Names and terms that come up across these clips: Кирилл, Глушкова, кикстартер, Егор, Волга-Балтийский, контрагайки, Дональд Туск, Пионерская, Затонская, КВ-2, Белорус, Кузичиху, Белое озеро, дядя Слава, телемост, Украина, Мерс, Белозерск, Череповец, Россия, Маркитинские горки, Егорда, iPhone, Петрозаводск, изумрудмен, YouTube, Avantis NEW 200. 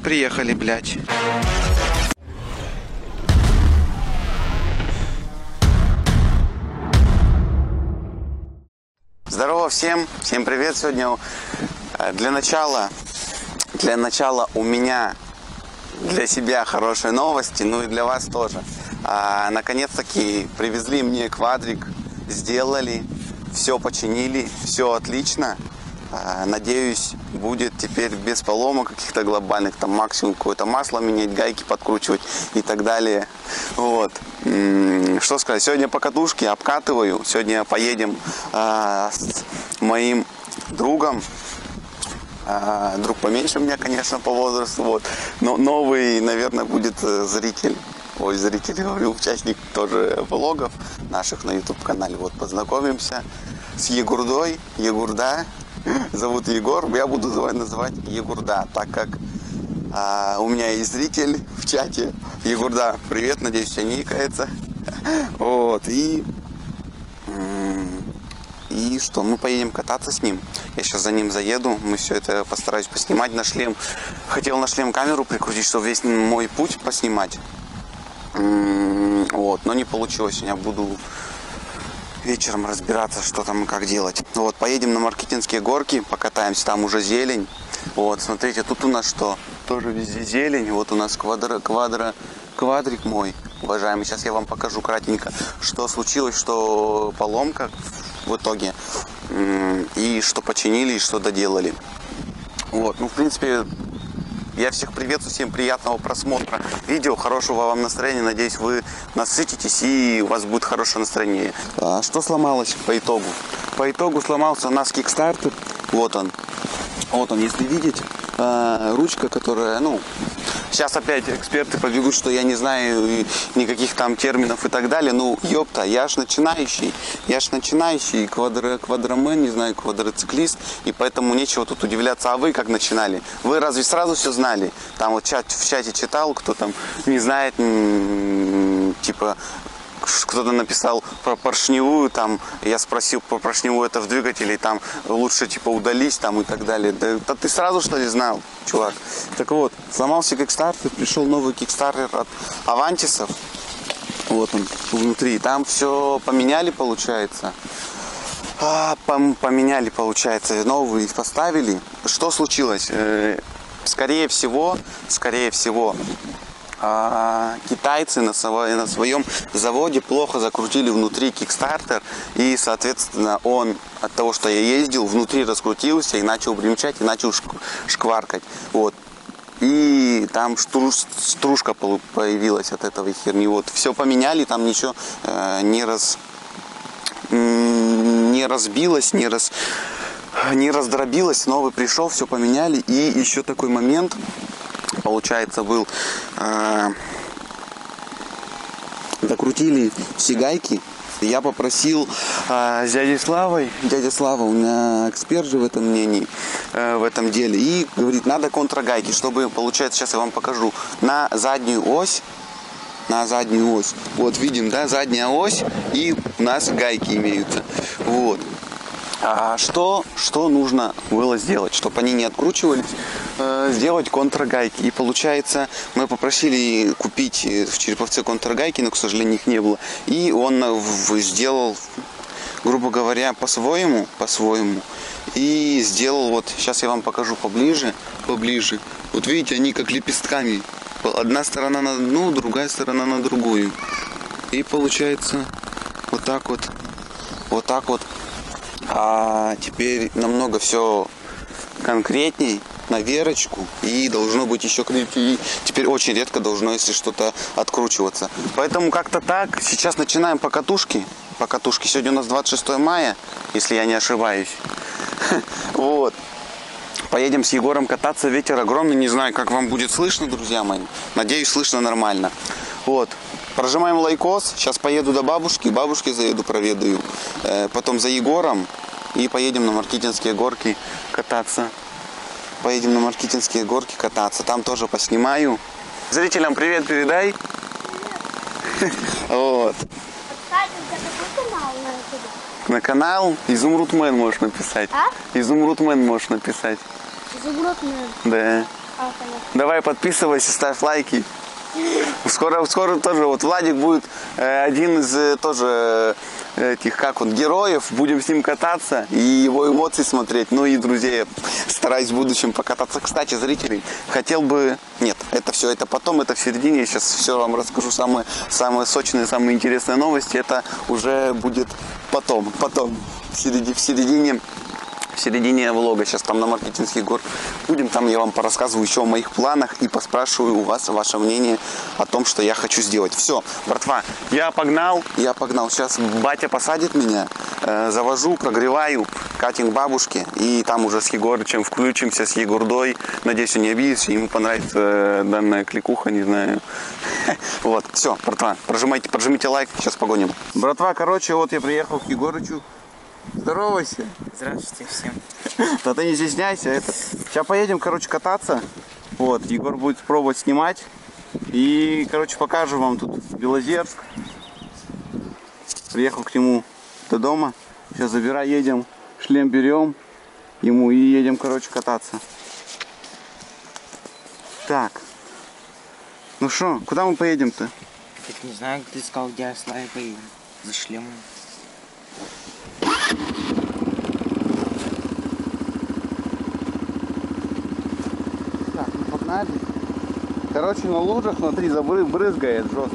Пираты приехали, блядь. Здорово всем, всем привет. Сегодня для начала у меня для себя хорошие новости, ну и для вас тоже. Наконец-таки привезли мне квадрик, сделали, все починили, все отлично. Надеюсь, будет теперь без поломок каких-то глобальных, там максимум какое-то масло менять, гайки подкручивать и так далее. Вот. Что сказать, сегодня по катушке обкатываю, сегодня поедем с моим другом. Друг поменьше меня, конечно, по возрасту, вот. Но новый, наверное, будет зритель. Ой, зритель, говорю, участник тоже влогов наших на YouTube-канале. Вот, познакомимся с Егордой. Егорда. Зовут Егор, я буду называть Егорда, так как у меня есть зритель в чате. Егорда, привет, надеюсь, тебя не икается. Вот, и что, мы поедем кататься с ним. Я сейчас за ним заеду, мы все это постараюсь поснимать на шлем. Хотел на шлем камеру прикрутить, чтобы весь мой путь поснимать. Вот, но не получилось, я буду... вечером разбираться, что там и как делать. Вот, поедем на Маркитинские горки, покатаемся, там уже зелень. Вот, смотрите, тут у нас что? Тоже везде зелень. Вот у нас квадрик мой, уважаемый. Сейчас я вам покажу кратенько, что случилось, что поломка в итоге, и что починили, и что доделали. Вот, ну, в принципе, я всех приветствую, всем приятного просмотра видео, хорошего вам настроения, надеюсь, вы насытитесь и у вас будет хорошее настроение. А что сломалось по итогу? По итогу сломался у нас кикстартер, вот он, если видите, ручка, которая, ну, сейчас опять эксперты побегут, что я не знаю никаких там терминов и так далее, ну, ёпта, я ж начинающий, квадромен, не знаю, квадроциклист, и поэтому нечего тут удивляться, а вы как начинали? Вы разве сразу все знали? Там вот в чате читал, кто там не знает, типа... Кто-то написал про поршневую, там, я спросил про поршневую, это в двигателе, там, лучше, типа, удались, там, и так далее. Да ты сразу, что ли, знал, чувак? Так вот, сломался кикстартер, пришел новый кикстартер от Авантисов, вот он, внутри, там все поменяли, получается. Поменяли, получается, новый поставили. Что случилось? Скорее всего... Китайцы на своем заводе плохо закрутили внутри кикстартер, и соответственно он от того, что я ездил, внутри раскрутился и начал примчать, и начал шкваркать. Вот, и там стружка появилась от этого херни. Вот, все поменяли, там ничего не раздробилось, новый пришел, все поменяли. И еще такой момент, получается, был, докрутили все гайки. Я попросил с дядей Славой, дядя Слава у меня эксперт же в этом мнении, в этом деле, и говорит, надо контрагайки, чтобы, получается, сейчас я вам покажу, на заднюю ось, вот видим, да, задняя ось, и у нас гайки имеются, вот. А что нужно было сделать, чтобы они не откручивались? Сделать контрагайки. И получается, мы попросили купить в Череповце контрагайки, но, к сожалению, их не было. И он сделал, грубо говоря, по-своему. И сделал, вот, сейчас я вам покажу поближе. Вот видите, они как лепестками. Одна сторона на одну, другая сторона на другую. И получается, вот так вот. А теперь намного все конкретней, на верочку, и должно быть еще крепче. Теперь очень редко должно, если что-то, откручиваться. Поэтому как-то так. Сейчас начинаем по катушке. Сегодня у нас 26 мая, если я не ошибаюсь. Вот. Поедем с Егором кататься. Ветер огромный. Не знаю, как вам будет слышно, друзья мои. Надеюсь, слышно нормально. Вот. Прожимаем лайкос, сейчас поеду до бабушки заеду, проведаю, потом за Егором, и поедем на Маркитинские горки кататься. Там тоже поснимаю. Зрителям привет передай. Привет. Вот. На канал «Изумрудмен» можешь написать. А? «Изумрудмен» можешь написать. «Изумрудмен». Да. Давай подписывайся, ставь лайки. Скоро тоже вот Владик будет один из тоже этих, как он, героев. Будем с ним кататься и его эмоции смотреть. Ну и, друзья, стараюсь в будущем покататься. Кстати, зрители, хотел бы... Нет, это все, это потом, это в середине. Я сейчас все вам расскажу, самые сочные, самые интересные новости. Это уже будет потом, в середине влога. Сейчас там на Маркитинских горках будем, там я вам порассказываю еще о моих планах и поспрашиваю у вас ваше мнение о том, что я хочу сделать. Все, братва, я погнал. Сейчас батя посадит меня, завожу, прогреваю, катим к бабушке, и там уже с Егорычем включимся, с Егордой. Надеюсь, он не обидится, ему понравится данная кликуха, не знаю. Вот, все, братва, прожмите лайк, сейчас погоним. Братва, короче, вот я приехал к Егорычу. Здоровайся. Здравствуйте всем. Да ты не стесняйся. Сейчас поедем, короче, кататься. Вот, Егор будет пробовать снимать. И, короче, покажу вам тут Белозерск. Приехал к нему до дома. Сейчас едем, шлем берем ему и едем, короче, кататься. Так. Ну что, куда мы поедем-то? Не знаю, ты сказал, дядя Слава, поедем. За шлемом. Так, ну погнали. Короче, на лужах внутри забрызгает жестко.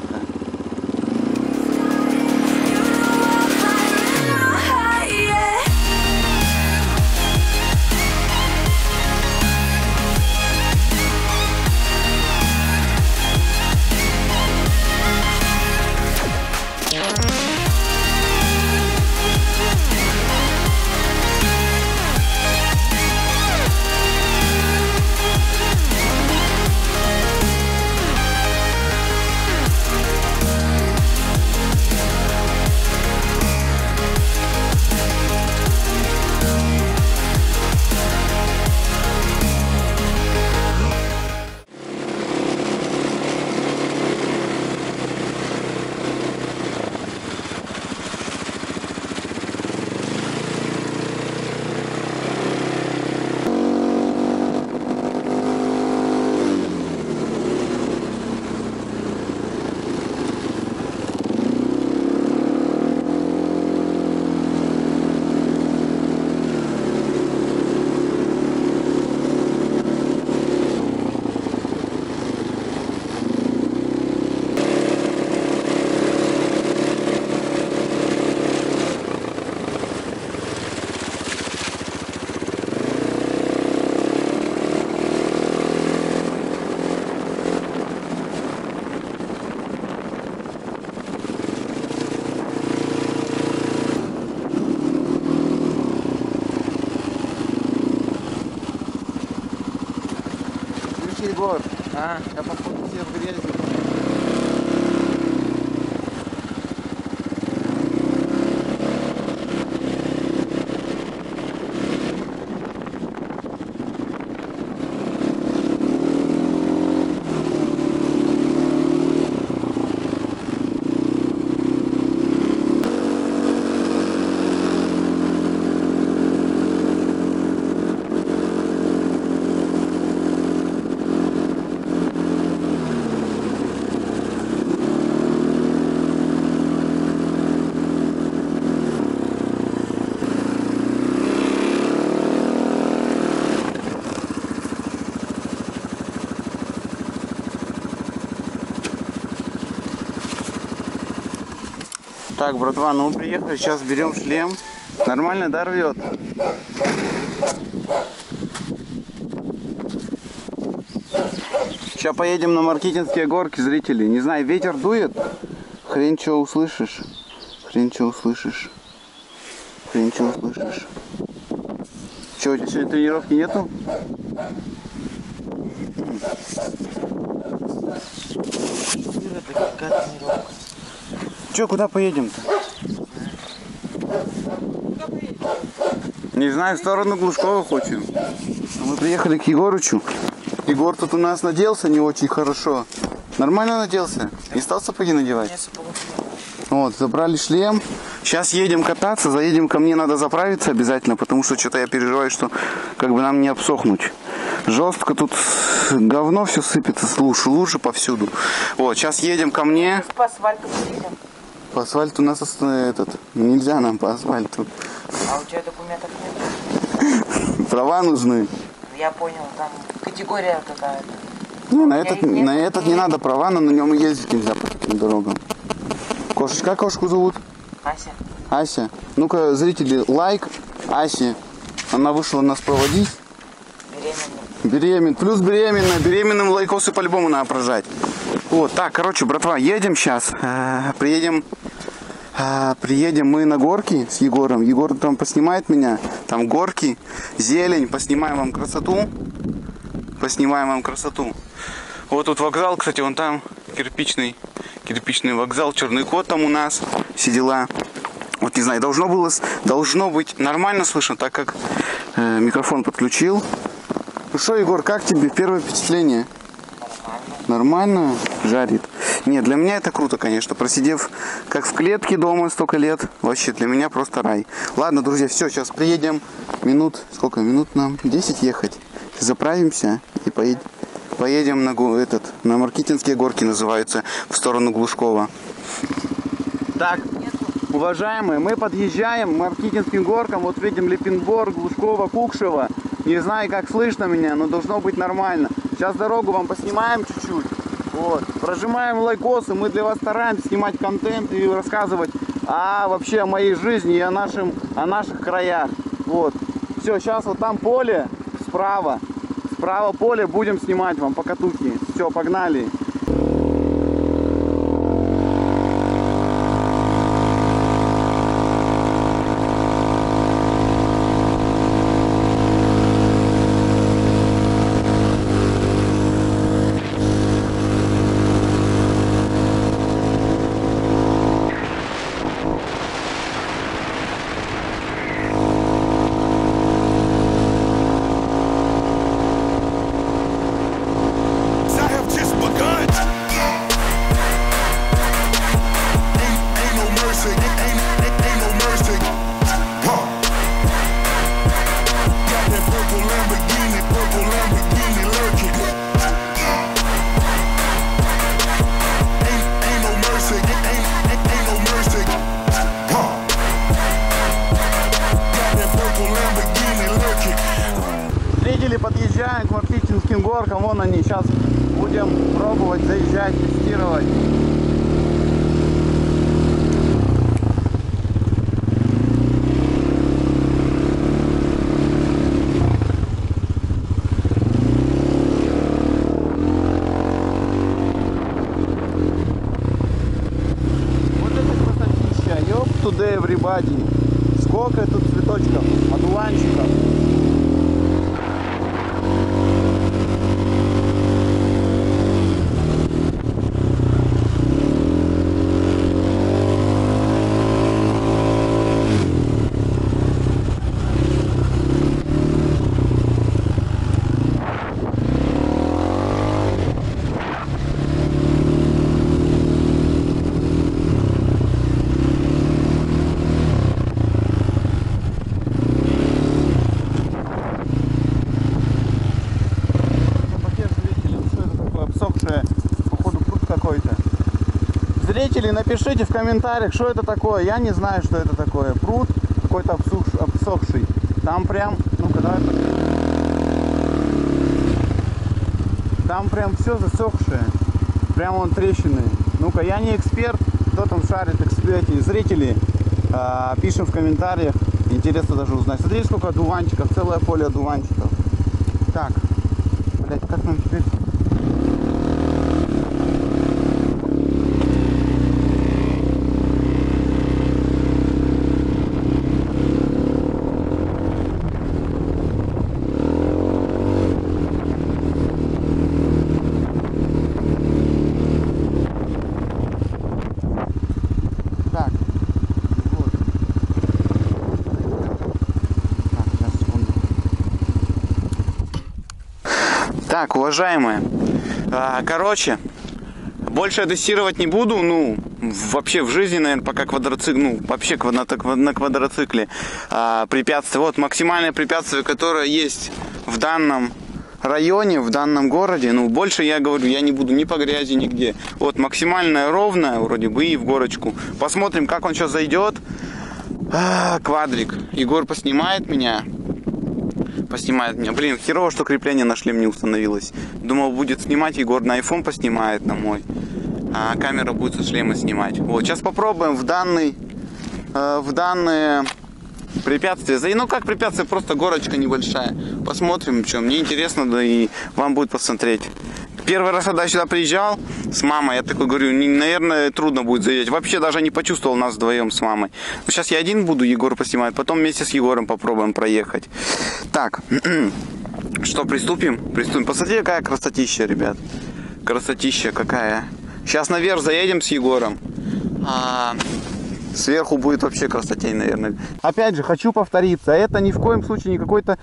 Егор, я походу тебе в грязь. Так, братва, ну приехали, сейчас берем шлем. Нормально, да, рвет? Сейчас поедем на Маркитинские горки, зрители. Не знаю, ветер дует. Хрен чего услышишь. Че, у тебя сегодня тренировки нету? Че, куда поедем-то? Не знаю, в сторону Глушкова хочем. Мы приехали к Егорычу. Егор тут у нас наделся не очень хорошо. Нормально наделся? Не стал сапоги надевать? Вот, забрали шлем. Сейчас едем кататься, заедем ко мне, надо заправиться обязательно, потому что что-то я переживаю, что как бы нам не обсохнуть. жестко тут говно все сыпется, лужи повсюду. Вот, сейчас едем ко мне. По асфальту едем. По асфальту у нас этот, нельзя нам по асфальту. А у тебя документов нет? Права нужны. Я понял, там категория какая-то. Ну, на этот не надо права, но на нем ездить нельзя по таким дорогам. Кошечка, как кошку зовут? Ася. Ася. Ну-ка, зрители, лайк Асе. Она вышла нас проводить. Беременна. Плюс беременна. Беременным лайкосы по-любому надо прожать. Вот, так, короче, братва, едем сейчас. Приедем мы на горки с Егором. Егор там поснимает меня. Там горки, зелень. Поснимаем вам красоту. Поснимаем вам красоту. Вот тут вокзал, кстати, вон там кирпичный. Кирпичный вокзал, черный кот там у нас, все дела. Вот не знаю, должно быть нормально слышно, так как микрофон подключил. Ну что, Егор, как тебе первое впечатление? Нормально. Нормально? Жарит. Не, для меня это круто, конечно. Просидев как в клетке дома столько лет, вообще для меня просто рай. Ладно, друзья, все, сейчас приедем. Минут, сколько минут нам? 10 ехать. Заправимся и поедем. Поедем на Маркитинские горки, называются, в сторону Глушкова. Так, уважаемые, мы подъезжаем к Маркитинским горкам. Вот видим Лепенбор, Глушкова, Кукшева. Не знаю, как слышно меня, но должно быть нормально. Сейчас дорогу вам поснимаем чуть-чуть. Вот. Прожимаем лайкосы. Мы для вас стараемся снимать контент и рассказывать вообще о моей жизни и о наших краях. Вот. Все, сейчас вот там поле справа. Право поле будем снимать вам покатухи. Все, погнали. Подъезжаем к Маркитинским горкам, вон они, сейчас будем пробовать заезжать, тестировать. Вот это красотища, ёп тудей в рибаде, сколько тут цветочков, одуванчиков. Зрители, напишите в комментариях, что это такое. Я не знаю, что это такое. Пруд какой-то обсохший. Там прям, ну-ка, давай. Там прям все засохшее. Прям вон трещины. Ну-ка, я не эксперт. Кто там шарит, эксперты? Зрители, пишем в комментариях. Интересно даже узнать. Смотри, сколько одуванчиков. Целое поле одуванчиков. Так, блять, как нам теперь... Так, уважаемые, короче, больше я тестировать не буду, ну, вообще в жизни, наверное, пока квадроцикл, ну, вообще на квадроцикле препятствия. Вот максимальное препятствие, которое есть в данном районе, в данном городе, ну, больше я говорю, я не буду ни по грязи, нигде. Вот, максимально ровная, вроде бы, и в горочку. Посмотрим, как он сейчас зайдет. Квадрик. Егор поснимает меня. Блин, херово, что крепление на шлем не установилось. Думал, будет снимать, Егор на iPhone поснимает, на мой. А камера будет со шлема снимать. Вот, сейчас попробуем в данное препятствие. Ну как препятствие, просто горочка небольшая. Посмотрим, что. Мне интересно, да и вам будет посмотреть. Первый раз, когда я сюда приезжал с мамой, я такой говорю, наверное, трудно будет заехать. Вообще даже не почувствовал нас вдвоем с мамой. Сейчас я один буду, Егор поснимает, потом вместе с Егором попробуем проехать. Так, что, приступим? Приступим. Посмотрите, какая красотища, ребят. Красотища какая. Сейчас наверх заедем с Егором. Сверху будет вообще красотень, наверное. Опять же, хочу повториться. Это ни в коем случае не какой-то...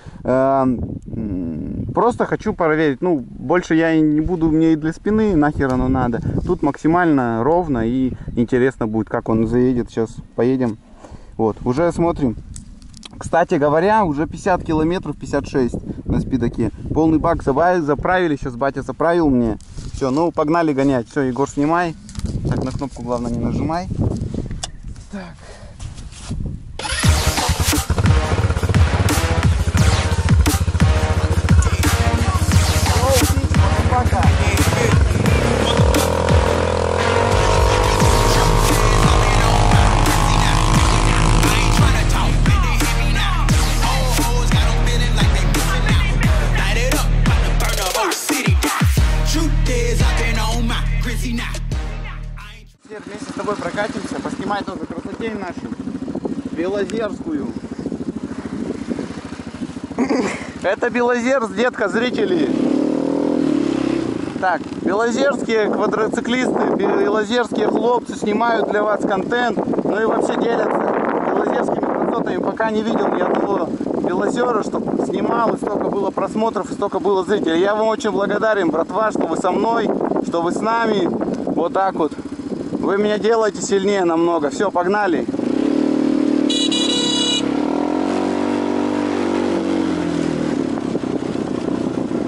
Просто хочу проверить. Ну, больше я и не буду, мне и для спины нахер оно надо. Тут максимально ровно и интересно будет, как он заедет. Сейчас поедем. Вот, уже смотрим. Кстати говоря, уже 50 километров, 56 на спидаке. Полный бак заправили. Сейчас батя заправил мне. Все, ну, погнали гонять. Все, Егор, снимай. Так, на кнопку, главное, не нажимай. Так. Вместе с тобой прокатимся, поснимай тоже красотень нашу Белозерскую. Это Белозерск, детка, зрители. Так, белозерские квадроциклисты, белозерские хлопцы снимают для вас контент, ну и вообще делятся белозерскими красотами. Пока не видел ни одного белозера, чтобы снимал, и столько было просмотров, и столько было зрителей. Я вам очень благодарен, братва, что вы со мной, что вы с нами. Вот так вот. Вы меня делаете сильнее намного. Все, погнали.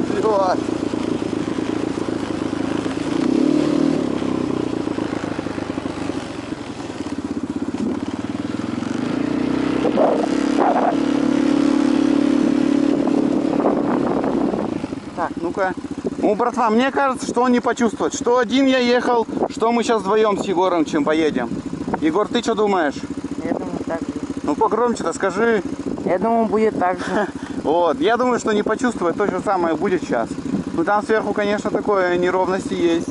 Вперед. Так, ну-ка. Ну, братва, мне кажется, что он не почувствует, что один я ехал, что мы сейчас вдвоем с Егором чем поедем. Егор, ты что думаешь? Я думаю, так же. Ну, погромче-то скажи. Я думаю, будет так же. Вот, я думаю, что не почувствует, то же самое будет сейчас. Ну, там сверху, конечно, такое неровности есть.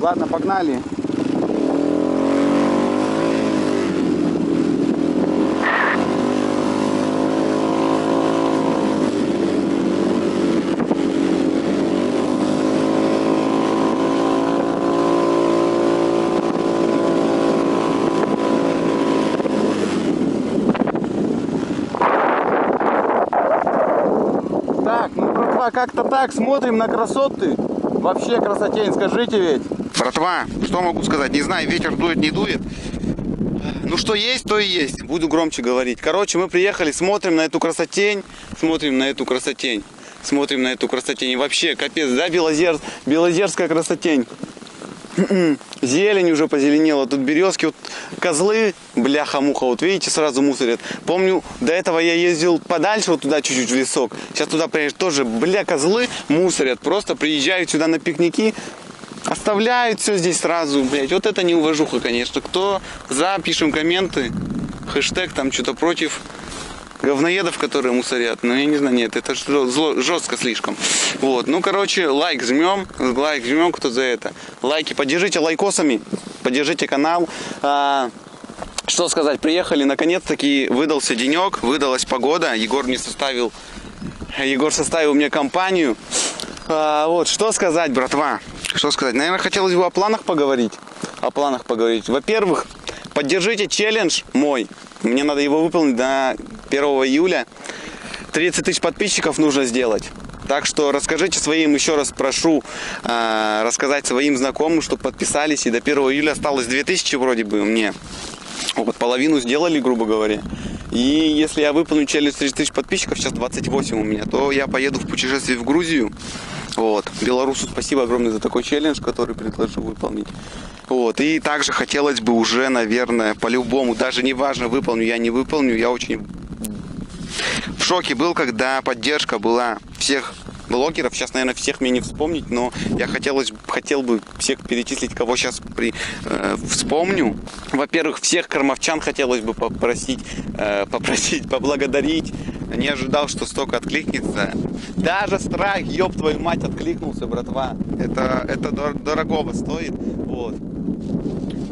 Ладно, погнали. Как-то так смотрим на красоты. Вообще красотень, скажите ведь. Братва, что могу сказать? Не знаю, ветер дует, не дует. Ну что есть, то и есть. Буду громче говорить. Короче, мы приехали, смотрим на эту красотень. Смотрим на эту красотень. Смотрим на эту красотень. И вообще, капец, да, белозерская красотень. Зелень уже позеленела, тут березки, вот козлы, бляха-муха, вот видите, сразу мусорят. Помню, до этого я ездил подальше, вот туда чуть-чуть в лесок, сейчас туда приезжаю, тоже, бля, козлы мусорят, просто приезжают сюда на пикники, оставляют все здесь сразу, блядь, вот это неуважуха, конечно. Кто за, пишем комменты, хэштег там что-то против говноедов, которые мусорят. Ну, я не знаю, нет, это жестко слишком. Вот, ну, короче, лайк жмем, кто за это. Лайки, поддержите лайкосами, поддержите канал. Что сказать, приехали, наконец-таки выдался денек, выдалась погода. Егор составил мне компанию. Вот, что сказать, братва, что сказать. Наверное, хотелось бы о планах поговорить. Во-первых, поддержите челлендж мой. Мне надо его выполнить до 1 июля. 30 тысяч подписчиков нужно сделать. Так что расскажите своим, еще раз прошу, рассказать своим знакомым, чтобы подписались. И до 1 июля осталось 2000 вроде бы мне. Вот, половину сделали, грубо говоря. И если я выполню челлендж 3000 подписчиков, сейчас 28 у меня, то я поеду в путешествие в Грузию. Вот. Белорусу спасибо огромное за такой челлендж, который предложил выполнить. Вот. И также хотелось бы уже, наверное, по-любому, даже неважно, выполню я, не выполню, я очень в шоке был, когда поддержка была всех блогеров. Сейчас, наверное, всех мне не вспомнить, но я хотел бы всех перечислить, кого сейчас вспомню. Во-первых, всех кормовчан хотелось бы попросить, поблагодарить. Не ожидал, что столько откликнется. Даже страх, ёб твою мать, откликнулся, братва. Это дорогого стоит. Вот.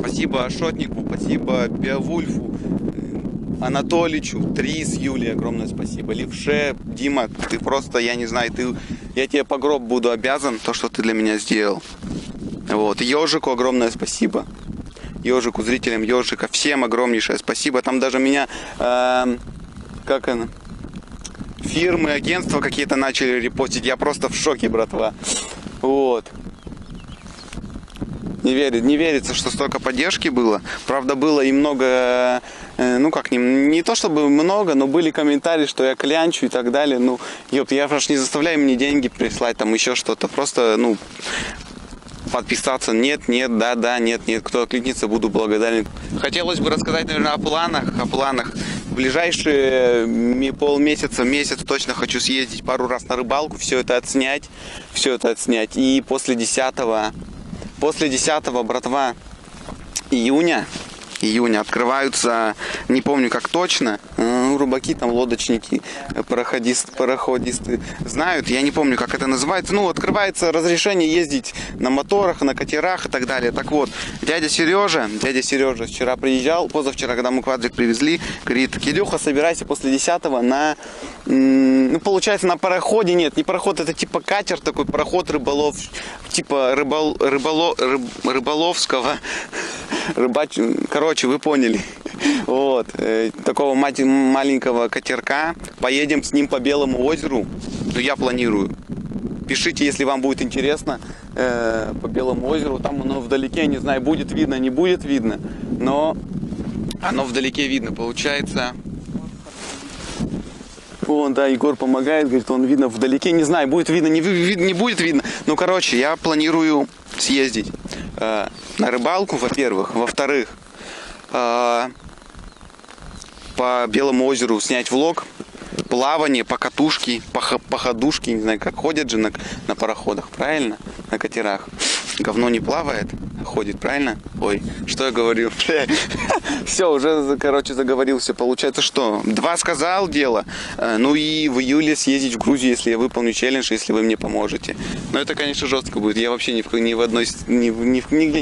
Спасибо Шотнику, спасибо Беовульфу, Анатоличу, Трис, Юлия, огромное спасибо. Левше, Дима, ты просто, я не знаю, я тебе по гроб буду обязан, то, что ты для меня сделал. Вот, Ёжику огромное спасибо. Ёжику, зрителям Ёжика, всем огромнейшее спасибо. Там даже меня, фирмы, агентства какие-то начали репостить. Я просто в шоке, братва. Вот. Не верится, что столько поддержки было. Правда, было и много, ну как, не то чтобы много, но были комментарии, что я клянчу и так далее. Ну, ёпт, я просто не заставляю мне деньги прислать, там еще что-то. Просто, ну, подписаться. Нет, да, нет. Кто откликнется, буду благодарен. Хотелось бы рассказать, наверное, о планах. В ближайшие полмесяца, месяц точно хочу съездить пару раз на рыбалку, все это отснять. И после 10-го, братва, июня открываются, не помню как точно, рыбаки там, лодочники, пароходисты знают, я не помню как это называется, ну открывается разрешение ездить на моторах, на катерах и так далее. Так вот, дядя Сережа вчера приезжал, позавчера, когда мы квадрик привезли, говорит: Кирюха, собирайся после 10-го на, ну получается на пароходе, нет, не пароход, это типа катер такой, пароход рыболов, типа короче, вы поняли. Вот. Такого маленького катерка. Поедем с ним по Белому озеру. Ну, я планирую. Пишите, если вам будет интересно. По Белому озеру. Там оно вдалеке, не знаю, будет видно, не будет видно. Но оно вдалеке видно. Получается... Вон, да, Егор помогает, говорит, он видно вдалеке, не знаю, будет видно, не будет видно. Ну, короче, я планирую съездить на рыбалку, во-первых. Во-вторых, по Белому озеру снять влог, плавание, по катушке, по ходушке, не знаю, как ходят же на пароходах, правильно? На катерах. Говно не плавает, ходит, правильно? Ой, что я говорю? Все, уже, короче, заговорился. Получается, что? 2 сказал дело. Ну и в июле съездить в Грузию, если я выполню челлендж, если вы мне поможете. Но это, конечно, жестко будет. Я вообще нигде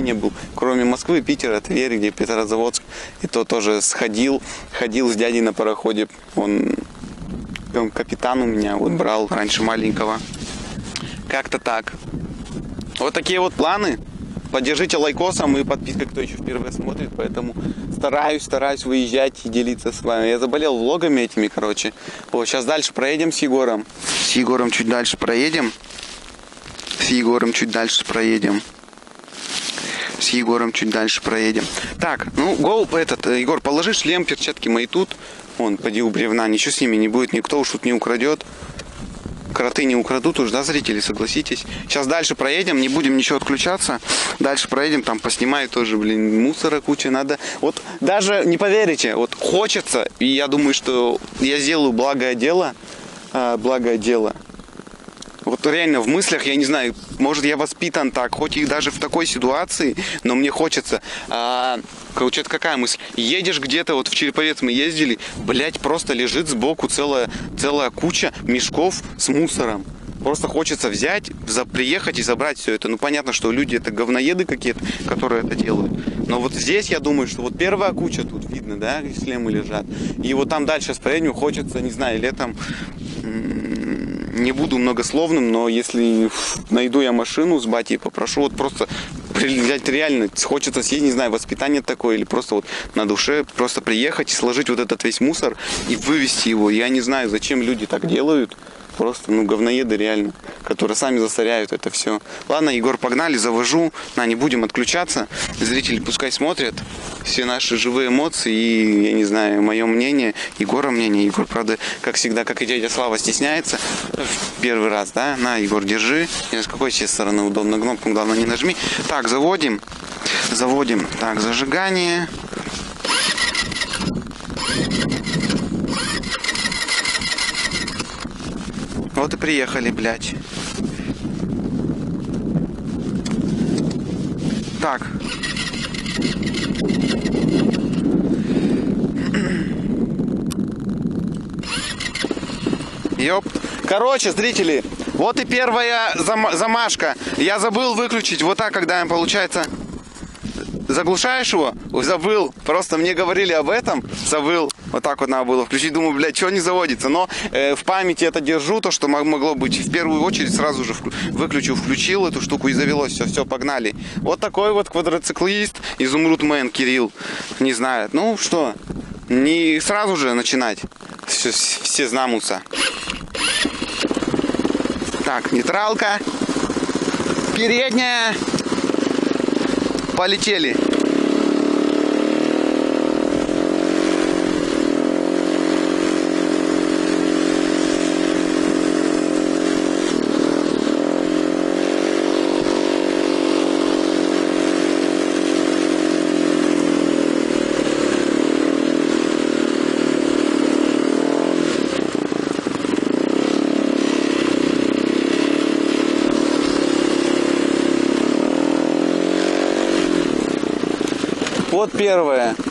не был. Кроме Москвы, Питера, Твери, где Петрозаводск. И то тоже ходил с дядей на пароходе. Он капитан у меня, вот брал раньше маленького. Как-то так. Вот такие вот планы. Поддержите лайкосом и подпиской, кто еще впервые смотрит. Поэтому стараюсь выезжать и делиться с вами. Я заболел влогами этими, короче. Вот, сейчас дальше проедем с Егором. С Егором чуть дальше проедем. Так, ну, Егор, положи шлем, перчатки мои тут. Вон, поди у бревна, ничего с ними не будет. Никто уж тут не украдет. Кроты не украдут уж, да, зрители, согласитесь. Сейчас дальше проедем, не будем ничего отключаться. Дальше проедем, там поснимаю тоже, блин, мусора куча надо. Вот даже, не поверите, вот хочется, и я думаю, что я сделаю благое дело. Вот реально в мыслях, я не знаю, может я воспитан так, хоть и даже в такой ситуации, но мне хочется. Короче, это какая мысль? Едешь где-то, вот в Череповец мы ездили, блять, просто лежит сбоку целая куча мешков с мусором. Просто хочется взять, приехать и забрать все это. Ну понятно, что люди это говноеды какие-то, которые это делают. Но вот здесь я думаю, что вот первая куча тут видно, да, шлемы лежат. И вот там дальше с проедем хочется, не знаю, летом... Не буду многословным, но если найду я машину с батей, попрошу, вот просто взять реально, хочется съесть, не знаю, воспитание такое, или просто вот на душе, просто приехать и сложить вот этот весь мусор и вывести его. Я не знаю, зачем люди так делают, Просто, ну, говноеды реально, которые сами засоряют это все. Ладно, Егор, погнали, завожу. Не будем отключаться. Зрители пускай смотрят все наши живые эмоции и, я не знаю, мое мнение, Егора мнение. Егор, правда, как всегда, как и дядя Слава, стесняется. Первый раз, да? На, Егор, держи. С какой сейчас стороны удобно? Кнопку, главное, не нажми. Так, заводим. Заводим. Так, зажигание. Вот и приехали, блядь. Так. Ёп. Короче, зрители, вот и первая замашка. Я забыл выключить. Вот так, когда им получается. Заглушаешь его? Забыл. Просто мне говорили об этом. Забыл. Вот так вот надо было включить. Думаю, блядь, что не заводится. Но в памяти это держу, то, что могло быть. В первую очередь сразу же выключил, включил эту штуку и завелось. Все, все, погнали. Вот такой вот квадроциклист, изумрудмен Кирилл. Не знает. Ну что, не сразу же начинать. Все, все знамутся. Так, нейтралка. Передняя. Полетели.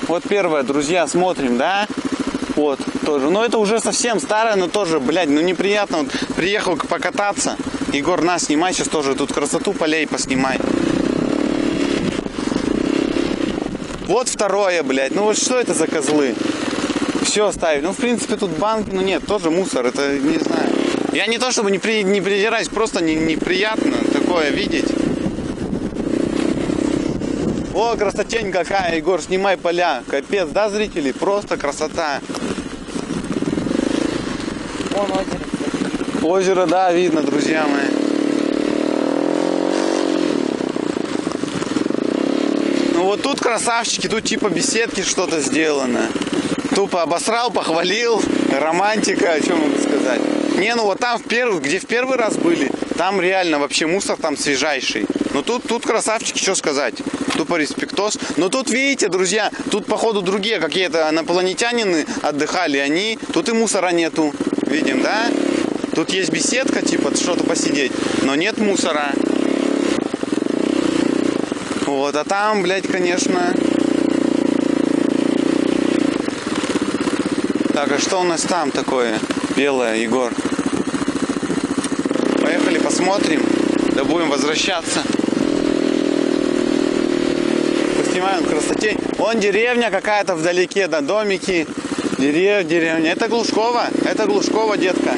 Вот первое, друзья, смотрим, да? Вот, тоже. Но это уже совсем старое, но тоже, блядь, ну неприятно. Вот, приехал покататься. Егор, на, снимай сейчас тоже. Тут красоту полей поснимай. Вот второе, блядь. Ну вот что это за козлы? Все оставить. Ну, в принципе, тут банки, ну нет, тоже мусор. Это, не знаю. Я не то чтобы не придираюсь, просто неприятно такое видеть. О, красотень какая, Егор, снимай поля. Капец, да, зрители? Просто красота. Вон озеро. Озеро, да, видно, друзья мои. Ну вот тут красавчики, тут типа беседки что-то сделано. Тупо обосрал, похвалил. Романтика, о чем могу сказать. Не, ну вот там, где в первый раз были, там реально вообще мусор там свежайший. Но тут красавчики, что сказать. Тупо респектос. Но тут, видите, друзья, тут, походу, другие какие-то инопланетянины отдыхали. Они... Тут и мусора нету. Видим, да? Тут есть беседка, типа, что-то посидеть. Но нет мусора. Вот, а там, блядь, конечно... Так, а что у нас там такое белое, Егор? Поехали, посмотрим. Да будем возвращаться. Снимаем красотень. Вон деревня какая-то вдалеке, да, домики. Деревня. Это Глушкова, детка.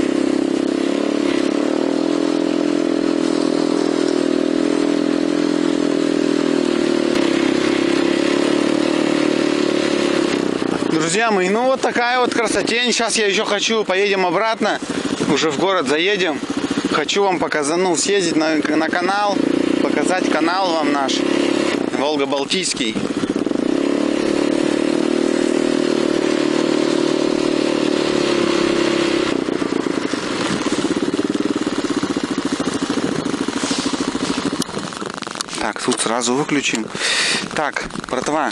Друзья мои, ну вот такая вот красотень. Сейчас я еще хочу, поедем обратно. Уже в город заедем. Хочу вам показать, ну, съездить на канал. Показать канал вам наш. Волга-Балтийский. Так, тут сразу выключим. Так, братва,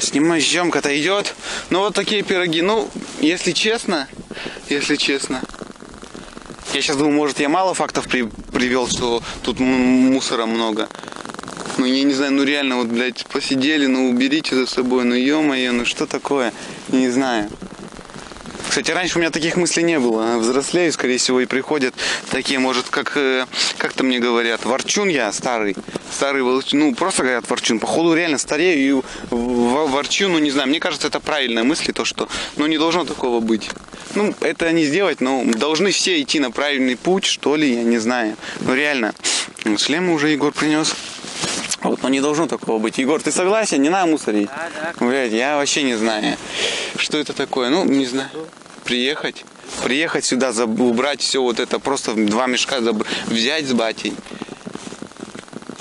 снимай, съемка-то идет. Ну вот такие пироги. Ну, если честно. Я сейчас думаю, может, я мало фактов привел, что тут мусора много. Ну, я не знаю, ну реально, вот, блядь, посидели, ну уберите за собой, ну ё-моё, ну что такое? Не знаю. Кстати, раньше у меня таких мыслей не было. Взрослею, скорее всего, и приходят такие, может, как-то мне говорят, ворчун я старый, ну, просто говорят ворчун. Походу, реально старею и ворчун, ну, не знаю, мне кажется, это правильная мысль, то, что, ну, не должно такого быть. Ну, это не сделать, но должны все идти на правильный путь, что ли, я не знаю. Ну, реально. Шлемы уже Егор принес. Вот, но не должно такого быть. Егор, ты согласен? Не надо мусорить? Да. Блядь, я вообще не знаю, что это такое. Ну, не знаю. Приехать. приехать сюда, убрать все вот это, просто два мешка взять с батей.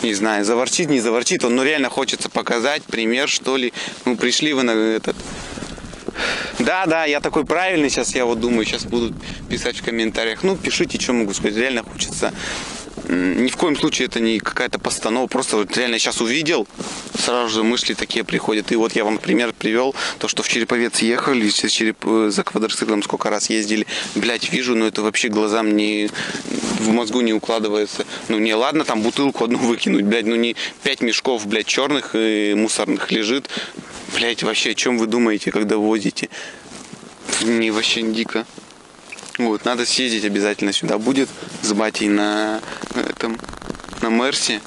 Не знаю, заворчит, не заворчит он, но реально хочется показать пример, что ли. Ну, пришли вы на этот... Да, я такой правильный, сейчас я вот думаю, сейчас буду писать в комментариях. Ну, пишите, что могу сказать, реально хочется. Ни в коем случае это не какая-то постанова, просто вот реально сейчас увидел, сразу же мысли такие приходят. И вот я вам пример привел, то, что в Череповец ехали, за квадроциклом сколько раз ездили. Блять, вижу, но это вообще глазам не... в мозгу не укладывается. Ну, не ладно там бутылку одну выкинуть, блять, ну не 5 мешков, блять, черных и мусорных лежит. Блять, вообще, о чем вы думаете, когда возите? Не, вообще дико. Вот, надо съездить обязательно сюда. Будет с батей на Мерсе.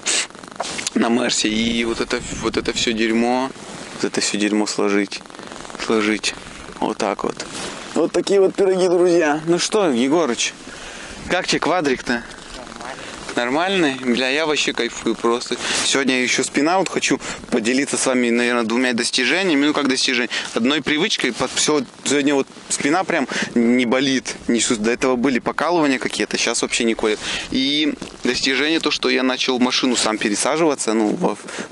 На Мерсе. И вот это все дерьмо. Вот это все дерьмо сложить. Сложить. Вот так вот. Вот такие вот пироги, друзья. Ну что, Егорыч, как тебе квадрик-то? Нормальный? Бля, я вообще кайфую просто. Сегодня еще спина, вот хочу поделиться с вами, наверное, двумя достижениями. Ну, как достижение? Одной привычкой. Все, сегодня вот спина прям не болит. До этого были покалывания какие-то, сейчас вообще не колет. И достижение то, что я начал в машину сам пересаживаться, ну,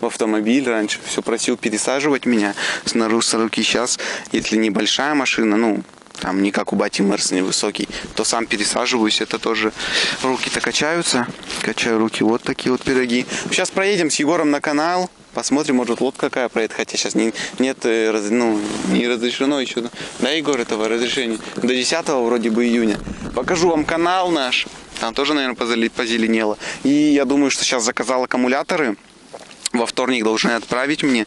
в автомобиль. Раньше все просил пересаживать меня с руки. Сейчас, если небольшая машина, ну... там не как у бати Мерс невысокий, то сам пересаживаюсь, это тоже руки-то качаются, качаю руки, вот такие вот пироги. Сейчас проедем с Егором на канал, посмотрим, может лодка какая проедет, хотя сейчас не разрешено еще, да, Егор, этого разрешения, до 10 вроде бы июня. Покажу вам канал наш, там тоже, наверное, позеленело, и я думаю, что сейчас заказал аккумуляторы. Во вторник должны отправить мне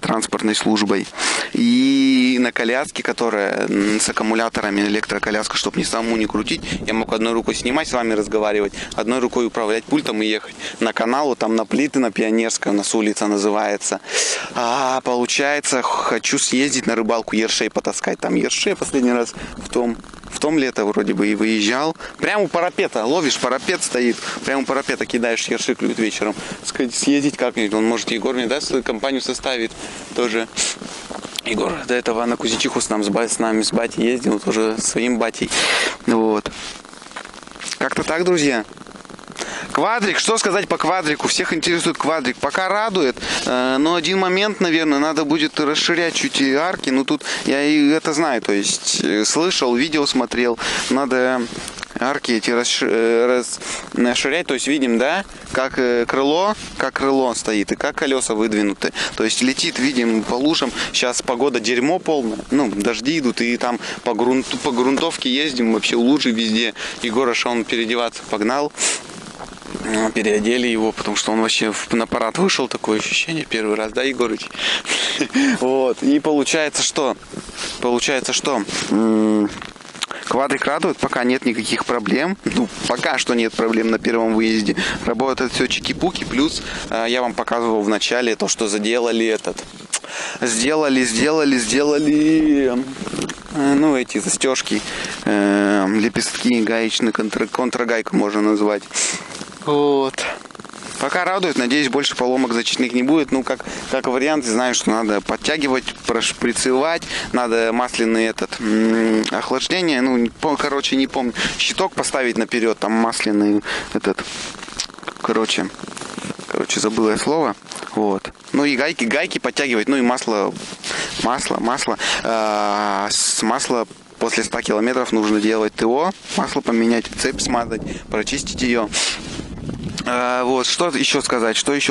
транспортной службой. И на коляске, которая с аккумуляторами, электроколяска, чтобы не самому не крутить, я мог одной рукой снимать, с вами разговаривать, одной рукой управлять пультом и ехать на каналу, там на плиты, на Пионерскую, у нас улица называется. А получается, хочу съездить на рыбалку, ершей потаскать. Там ершей последний раз в том лето вроде бы и выезжал. Прямо у парапета, ловишь, парапет стоит, прямо у парапета кидаешь, ерши клюют вечером. Съездить как-нибудь, он может, Егор мне даст, компанию составит тоже. Егор до этого на Кузичиху с нами с батей ездил, тоже своим батей. Вот. Как-то так, друзья. Квадрик, что сказать по квадрику? Всех интересует квадрик. Пока радует, но один момент, наверное, надо будет расширять чуть и арки. Ну тут я и это знаю, то есть слышал, видео смотрел. Надо арки эти расширять, то есть видим, да, как крыло стоит и как колеса выдвинуты. То есть летит, видим, по лужам. Сейчас погода дерьмо полная, ну, дожди идут, и там по грунтовке ездим, вообще лужи везде. Егорыш, он переодеваться погнал. Переодели его, потому что он вообще на парад вышел, такое ощущение, первый раз, да, Егорыч? Вот, и получается что? Квадрик радует, пока нет никаких проблем. Ну, пока что нет проблем на первом выезде. Работает все чики-пуки. Плюс я вам показывал в начале то, что заделали этот. Сделали. Ну, эти застежки, лепестки, гаечный контрагайку можно назвать. Вот. Пока радует, надеюсь, больше поломок зачетных не будет. Ну, как вариант, знаю, что надо подтягивать, прошприцевать, надо масляный охлаждение, ну, короче, не помню, щиток поставить наперед, там масляный короче, забыл я слово. Вот. Ну и гайки подтягивать, ну и масло. С масла после 100 километров нужно делать ТО, масло поменять, цепь смазать, прочистить ее. Вот, что еще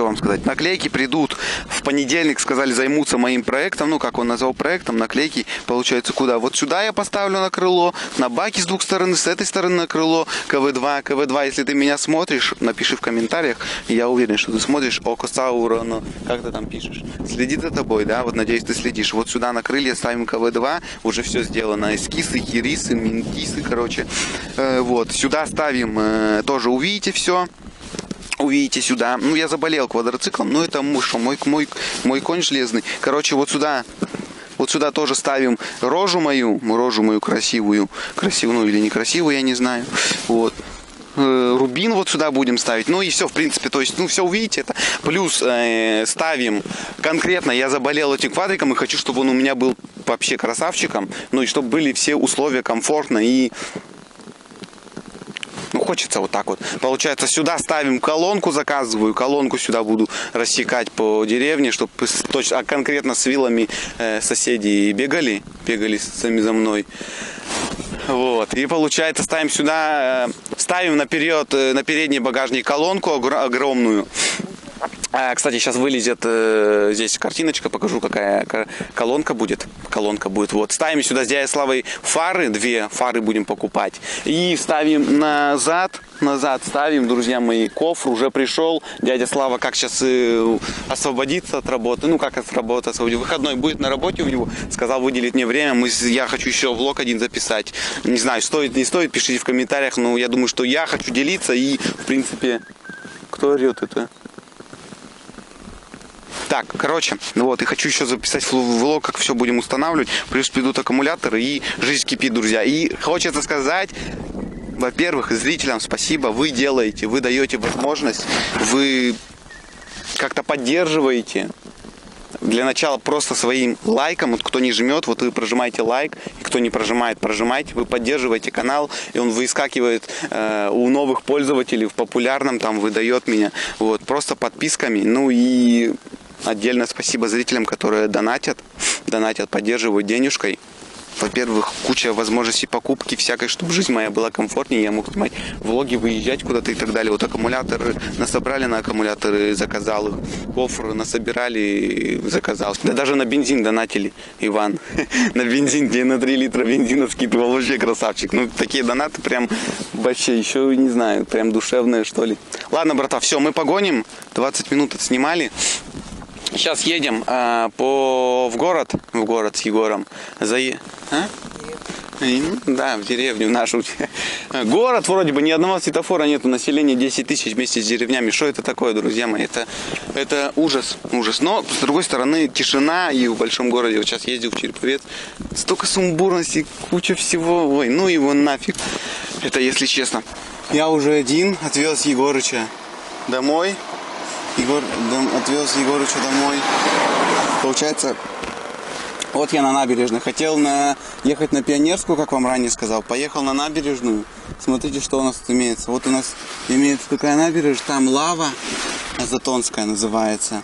вам сказать. Наклейки придут в понедельник, сказали, займутся моим проектом. Ну, как он назвал проектом, наклейки, получается, куда? Вот сюда я поставлю на крыло, на баки с двух сторон, с этой стороны на крыло, КВ-2, если ты меня смотришь, напиши в комментариях, я уверен, что ты смотришь, Окосауроно, как ты там пишешь, следит за тобой, да, вот, надеюсь, ты следишь. Вот сюда на крылья ставим КВ-2, уже все сделано, эскизы, хирисы, минкисы, короче, вот, сюда ставим, тоже увидите все. Увидите сюда. Ну, я заболел квадроциклом, но это мой конь железный. Короче, вот сюда тоже ставим рожу мою красивую. Красивую или некрасивую, я не знаю. Вот. рубин вот сюда будем ставить. Ну и все, в принципе, то есть, ну все увидите это. Плюс ставим конкретно, я заболел этим квадриком и хочу, чтобы он у меня был вообще красавчиком. Ну и чтобы были все условия комфортно и... Ну, хочется вот так вот. Получается, сюда ставим колонку, заказываю колонку, сюда буду рассекать по деревне, чтобы точно, а конкретно с вилами соседи бегали сами за мной. Вот. И получается, ставим сюда, ставим на передний багажник колонку огромную. Кстати, сейчас вылезет здесь картиночка, покажу, какая колонка будет. Колонка будет. Вот. Ставим сюда с дядей Славой фары, две фары будем покупать. И ставим назад ставим, друзья мои, кофр уже пришел. Дядя Слава как сейчас освободится от работы, ну как от работы, выходной будет на работе у него. Сказал выделить мне время, я хочу еще влог один записать. Не знаю, стоит, не стоит, пишите в комментариях, но я думаю, что я хочу делиться и, в принципе, кто орет это? Так, короче, вот, и хочу еще записать влог, как все будем устанавливать. Плюс придут аккумуляторы, и жизнь кипит, друзья. И хочется сказать, во-первых, зрителям спасибо. Вы делаете, вы даете возможность, вы как-то поддерживаете. Для начала просто своим лайком, вот кто не жмет, вот вы прожимаете лайк, и кто не прожимает, прожимайте, вы поддерживаете канал, и он выскакивает у новых пользователей, в популярном там выдает меня, вот, просто подписками, ну и отдельно спасибо зрителям, которые донатят, поддерживают денежкой. Во-первых, куча возможностей покупки всякой, чтобы жизнь моя была комфортнее, я мог снимать влоги, выезжать куда-то и так далее. Вот аккумуляторы насобрали, на аккумуляторы заказал их, кофры насобирали, заказал. Да даже на бензин донатили, Иван. На бензин, где на 3 литра бензина скидывал, вообще красавчик. Ну, такие донаты прям вообще, еще не знаю, прям душевные, что ли. Ладно, брата, все, мы погоним. 20 минут отснимали. Сейчас едем в город с Егором. Да, в деревню нашу. Город вроде бы, ни одного светофора нету, население 10 тысяч вместе с деревнями. Что это такое, друзья мои? Это ужас. Но, с другой стороны, тишина и в большом городе. Вот сейчас ездил в Череповец. Столько сумбурности, куча всего. Ой, ну его нафиг. Это если честно. Я уже один отвез Егорыча домой. Отвез Егорыча домой. Получается, вот я на набережной. Хотел ехать на Пионерскую, как вам ранее сказал. Поехал на набережную. Смотрите, что у нас тут имеется. Вот у нас имеется такая набережная. Там лава, Затонская называется.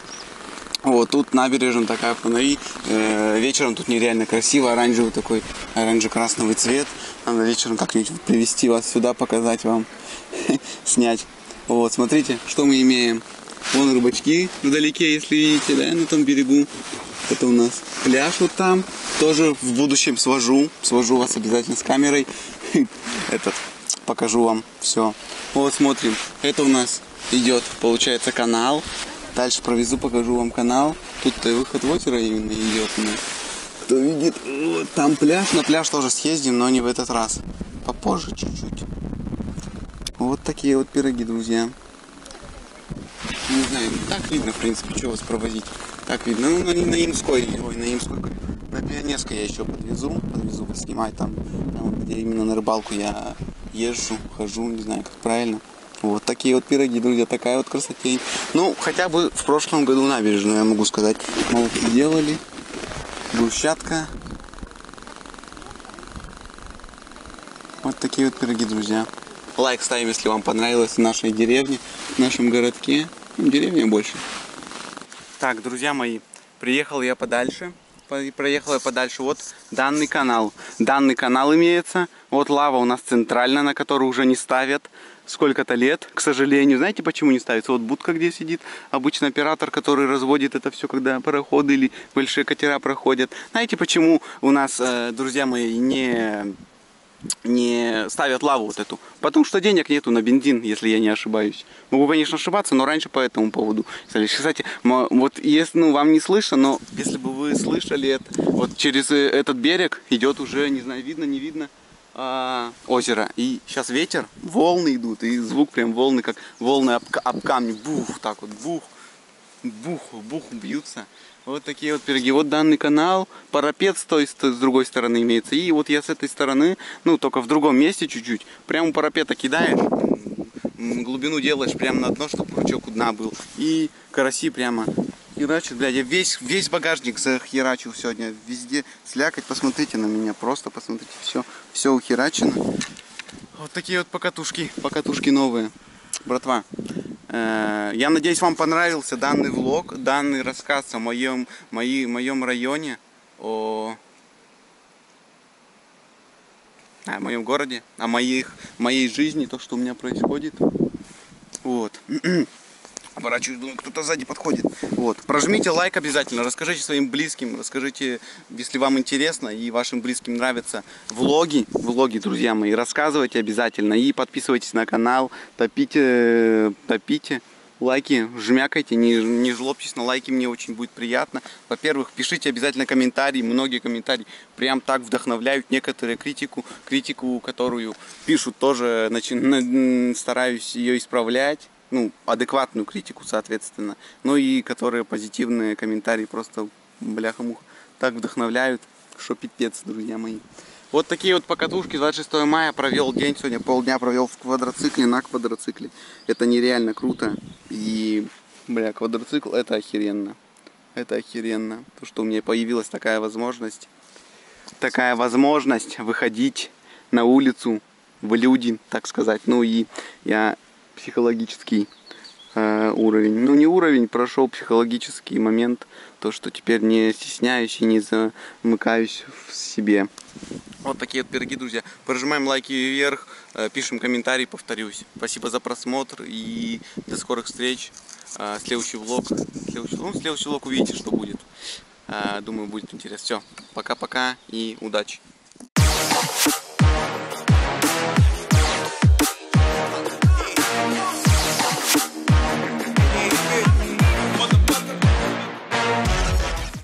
Вот тут набережная такая, фонари. Вечером тут нереально красиво. Оранжевый такой, оранжево-красновый цвет. Надо вечером как-нибудь привезти вас сюда, показать вам. Снять. Вот, смотрите, что мы имеем. Вон рыбачки вдалеке, если видите, да, на том берегу. Это у нас пляж вот там. Тоже в будущем свожу вас обязательно с камерой. Покажу вам все. Вот смотрим, это у нас идет, получается, канал. Дальше провезу, покажу вам канал. Тут-то выход в озеро именно идет у нас. Кто видит, вот там пляж. На пляж тоже съездим, но не в этот раз. Попозже чуть-чуть. Вот такие вот пироги, друзья. Не знаю, так видно, в принципе, что вас провозить. Так видно, ну на Пионерской я еще подвезу вас снимать, там, где именно на рыбалку я езжу, хожу, не знаю, как правильно. Вот такие вот пироги, друзья, такая вот красотень. Ну, хотя бы в прошлом году набережную, я могу сказать, мы делали, брусчатка. Вот такие вот пироги, друзья. Лайк ставим, если вам понравилось в нашей деревне, в нашем городке. Деревня больше. Так, друзья мои, проехал я подальше. Вот данный канал имеется. Вот лава у нас центральная, на которую уже не ставят сколько-то лет, к сожалению. Знаете, почему не ставится? Вот будка, где сидит обычно оператор, который разводит это все, когда пароходы или большие катера проходят. Знаете, почему у нас, друзья мои, не ставят лаву вот эту? Потому что денег нету на бензин, если я не ошибаюсь. Могу, конечно, ошибаться, но раньше по этому поводу. Кстати, вот если, ну, вам не слышно, но если бы вы слышали это, вот через этот берег идет уже, не знаю, видно, не видно, озеро. И сейчас ветер, волны идут, и звук прям волны, как волны об камни. Бух, так вот, бух, бьются. Вот такие вот пироги. Вот данный канал, парапет с другой стороны имеется. И вот я с этой стороны, ну только в другом месте чуть-чуть, прямо парапета кидаешь, глубину делаешь прямо на дно, чтобы крючок у дна был. И караси прямо херачат, блядь, я весь багажник захерачил сегодня, везде слякоть, посмотрите на меня, просто посмотрите, все ухерачено. Вот такие вот покатушки новые, братва. Я надеюсь, вам понравился данный влог, данный рассказ о моем районе, о моем городе, о моей жизни, то, что у меня происходит. Вот. Оборачиваюсь, думаю, кто-то сзади подходит. Вот. Прожмите лайк обязательно, расскажите своим близким, расскажите, если вам интересно и вашим близким нравятся влоги, друзья мои, рассказывайте обязательно и подписывайтесь на канал, топите. Лайки жмякайте, не жлобьтесь на лайки, мне очень будет приятно. Во-первых, пишите обязательно комментарии, многие комментарии прям так вдохновляют, некоторые критику, которую пишут, тоже стараюсь ее исправлять, ну, адекватную критику, соответственно. Ну и которые позитивные комментарии просто, бляха-муха, так вдохновляют, что пипец, друзья мои. Вот такие вот покатушки. 26 мая провел день, сегодня полдня провел в квадроцикле, на квадроцикле. Это нереально круто. И, бля, квадроцикл, это охеренно. Это охеренно. То, что у меня появилась такая возможность. Такая возможность выходить на улицу, в люди, так сказать. Ну и я психологический уровень. Ну не уровень, прошел психологический момент. То, что теперь не стесняюсь и не замыкаюсь в себе. Вот такие вот пироги, друзья. Прожимаем лайки вверх, пишем комментарии, повторюсь. Спасибо за просмотр и до скорых встреч. Следующий влог увидите, что будет. Думаю, будет интересно. Все, пока-пока и удачи.